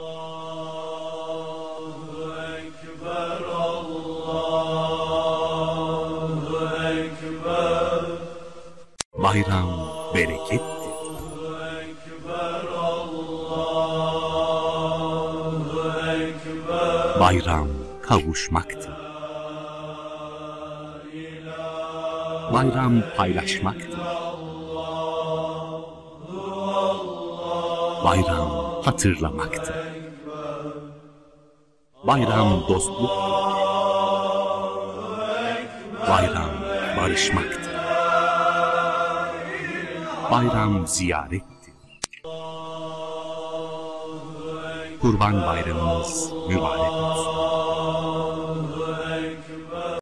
Bayram berekettir. Bayram kavuşmaktır. Bayram paylaşmaktır. Bayram hatırlamaktır. Bayram dostluktur. Bayram barışmaktır. Bayram ziyarettir. Kurban bayramınız mübarek olsun.